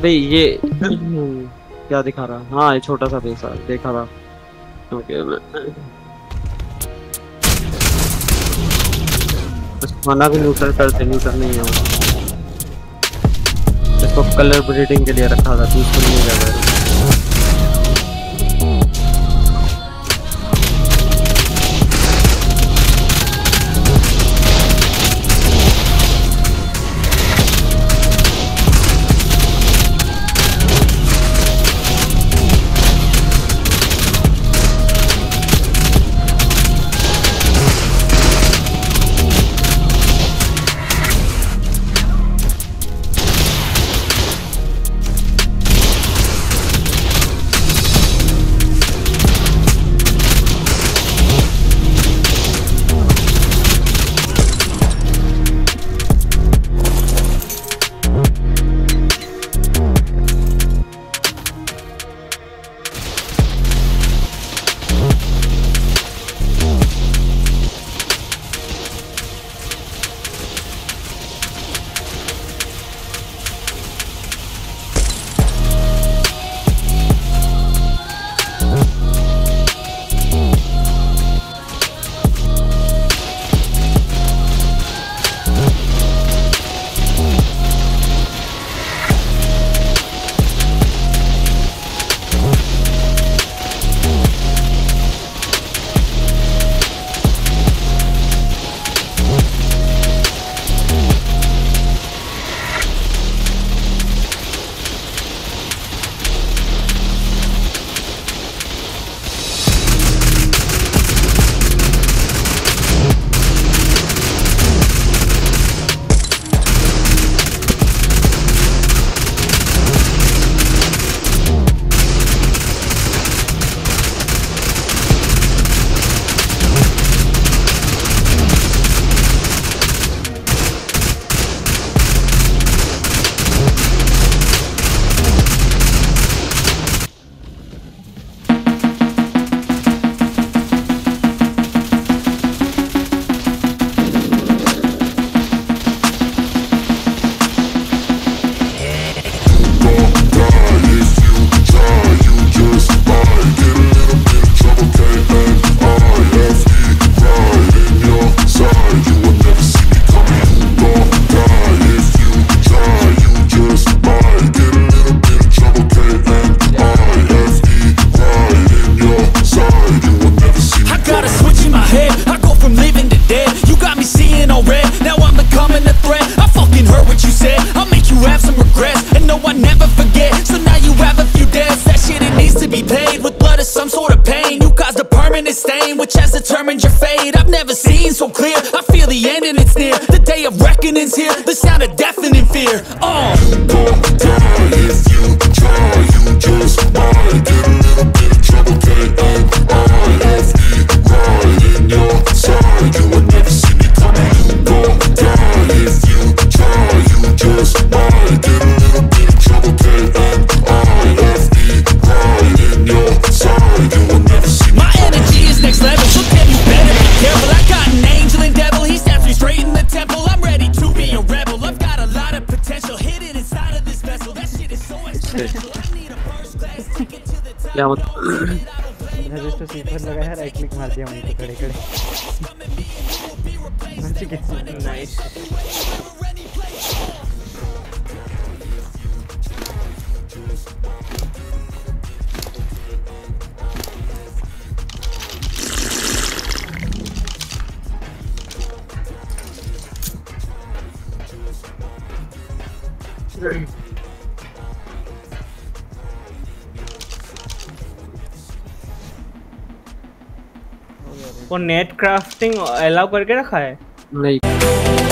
अबे ये क्या दिखा रहा? हाँ ये छोटा सा बेस देखा रहा। ओके मना भी न्यूट्रल करते, न्यूट्रल नहीं है वो। इसको कलर ब्रीडिंग के लिए रखा था, दूसरे नहीं जा रहा। वो नेट क्राफ्टिंग अलाउ करके रखा है नहीं।